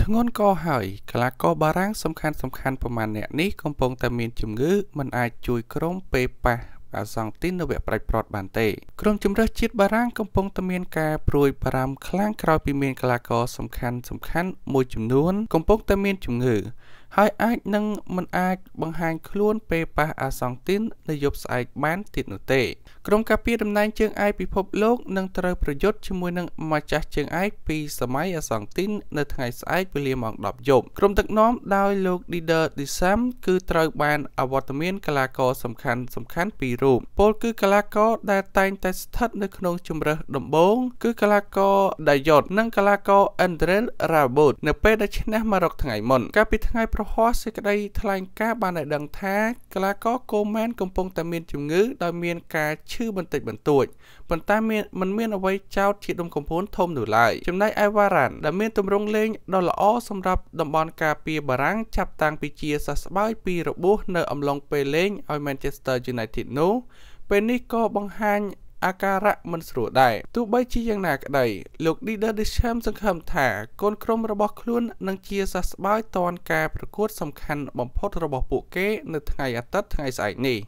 ทั้งงอนก็หายกลาก็บารังสำคัญประมาณเนี่ยนี้กำปองแต่มีจุ่มงื้อมันอาจจุยกรงเปปะอาสังตินแบบไรปลอดบานเตกรมจุมเรจิตบารังกำปองตะเมียนกาปรวยปรามคล้างคราวปีเมียนกลากอสำคัญมวยจุมน้วนกำปองตะเมียนจุมงือหายอาจนั่งมันอาจบังหายคล้วนเปปะอาสังตินในยบสายบ้านติดหนุเตกรมกาปีดำนายเชิงไอพิภพโลกนั่งตระประยชน์ชิมวยนั่งมาจากเชิงไอปีสมัยอาสังตินในทางสายเปลี่ยนมองดอกยบกรมตักน้อมดาวโลกดีเดอร์ดิซัมคือตระบานอวตารเมียนกลากอสำคัญปีรูปโปลคือกลากอได้แต่งแต่สถัดในขนมจุมระดมบงคือกลากอได้หยดนั่งกลากออันเดรสราบุตในเปได้ชนะมารอกทางไอมอนกาปีทางไอพระฮอสก็ได้ทลายกาบานในดังท้ากลากอโกแมนกำปองตะเมียนจุงงื้อดาวเมียนกาชื่อบันติดบันตุยบันตาเมียนมันเมียนเอาไว้เจ้าที่ดมกำพ้นทมหนุไลจำได้ไอวารันดาวเมียนตมรงเล่งดอลอ้อสำหรับดมบอลกาเปียบารังจับตังปีเจียสัสบายปีระบุเนออำลองเปเล่งไอแมนเชสเตอร์ยูไนเต็ดนู้เป็นนิโก้บังฮันอาการะมันสรุปได้ตัวใบชี้ยังหนักได้ลูกดีเดอร์ดิชัมสังคมถ่าก้นครมระบบคลุ้นนังเชียสัสบายตอนการประกวดสำคัญบอมพดระบบปุกเกในทางไออัตต์ทางไอสายนี่